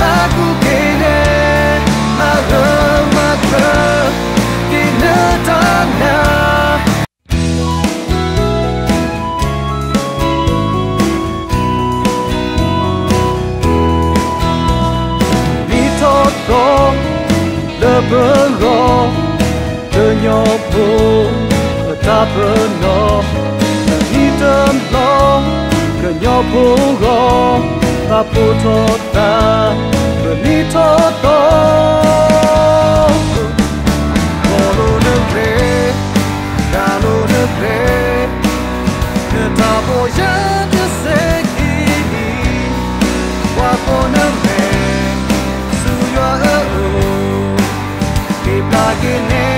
aku kini mata-mata di tanah. Ditodong, leberong, tenyopu, tak penuh, tak hitam long, kenyopu long, tak putus tak berlitotol. Kalau negeri, tetap boleh kesegi. Walau negeri, sudah eruh, di belakang ini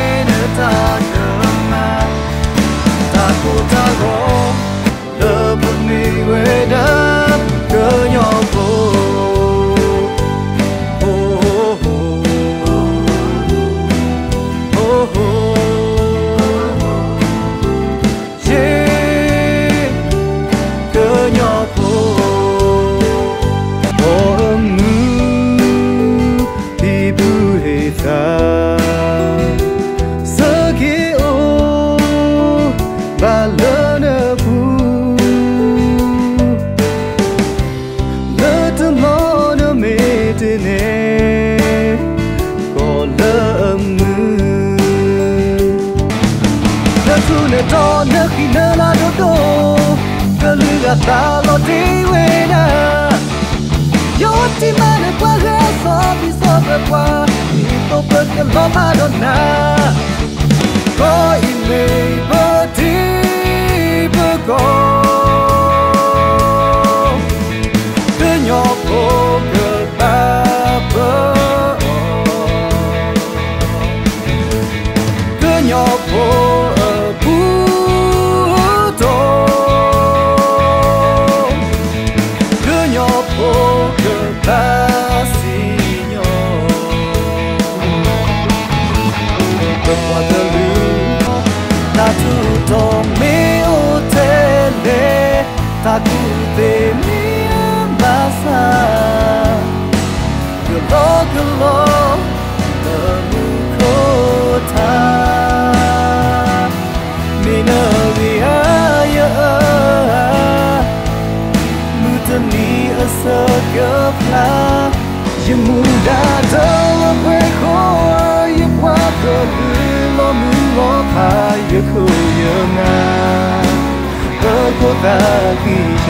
tak lemah. Aku tak roh, lebih niwedam kenyopo. Kalau diwena, yuk di mana kuaga sobi sobekwa, itu berken lomba dona. Kau ini bertibekom, kenyokok kebabon, kenyokok. Takutnya masa gelok-gelok temu kota minabia ya mutani asagaplah yang muda dalam berkoar yang waktu lo mulopai yang kuyengan 孤单的家。